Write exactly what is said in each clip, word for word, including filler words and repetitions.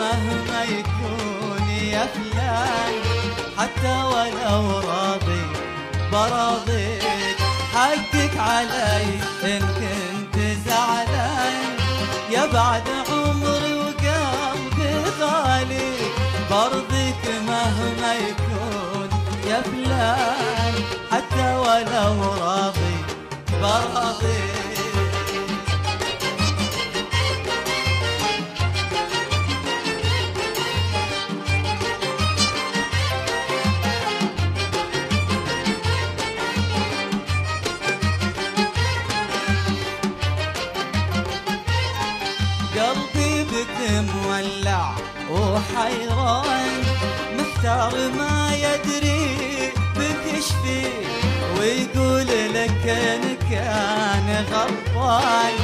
مهما يكون يا فلان، حتى ولو راضي براضيك، حقك علي إن كنت زعلان، يا بعد عمري وقلبي غالي برضيك مهما يكون يا فلان، حتى ولو راضي براضيك. قلبي بك مولع وحيران، محتار ما يدري بك ايش فيه، ويقول لك ان كان غلطان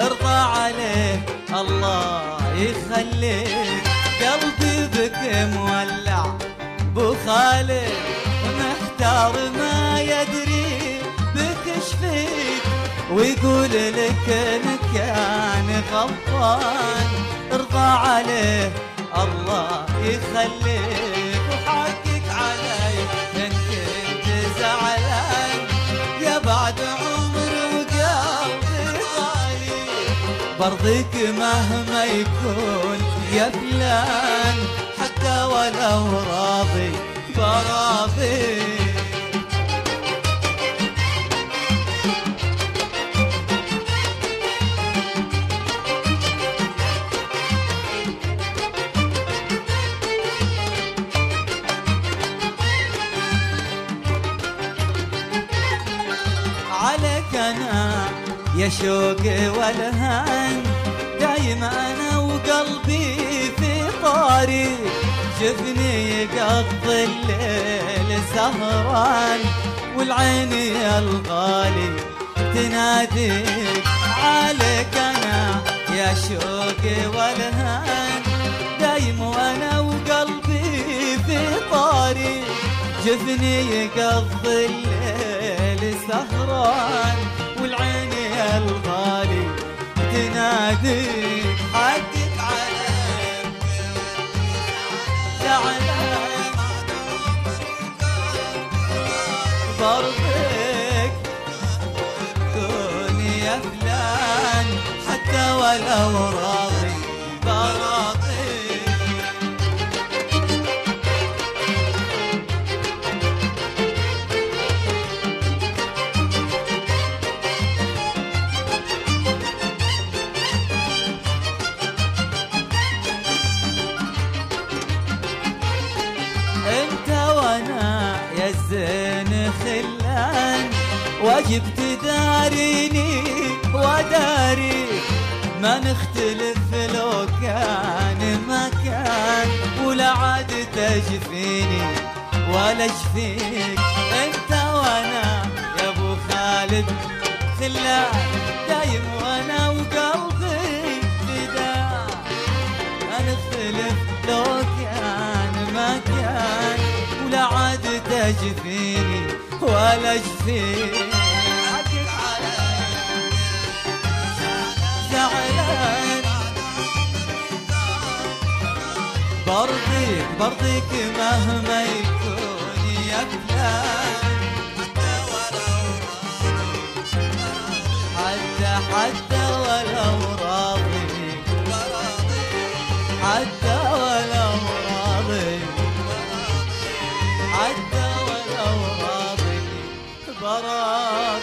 ارضى عليه الله يخليك. قلبي بك مولع بخالد، محتار ما يدري بك ايش فيه، ويقول لك ان كان غلطان ارضى عليه الله يخليك، وحقك علي ان كنت زعلان، يا بعد عمري وقلبي غالي برضيك مهما يكون يا فلان، حتى ولو راضي براضيك. عليك أنا يا شوقي والهان، دايم أنا وقلبي في طاري، جفني يقضي الليل سهران، والعين يا الغالي تناديك. عليك أنا يا شوقي والهان، دايم وأنا وقلبي في طاري، جفني يقضي الليل سهران، والعين يا الغالي تناديك، حقك علي زعلان برضيك كون يا فلان، حتى ولو راضي براضيك. الزين خلان واجب تداريني وداري، ما نختلف لو كان ما كان، ولا عاد تجفيني ولا اشفيك. انت وانا يا ابو خالد خلان، دايم وانا وقلبي فدا، ما نختلف لو كان ما كان، ولا عاد تجفيني ولا اجفيك، حقك علي زعلان برضيك برضيك مهما يكون يا فلان، حتى ولو راضي حتى ولو راضي حتى ولو راضي حتى ولو راضي براضي.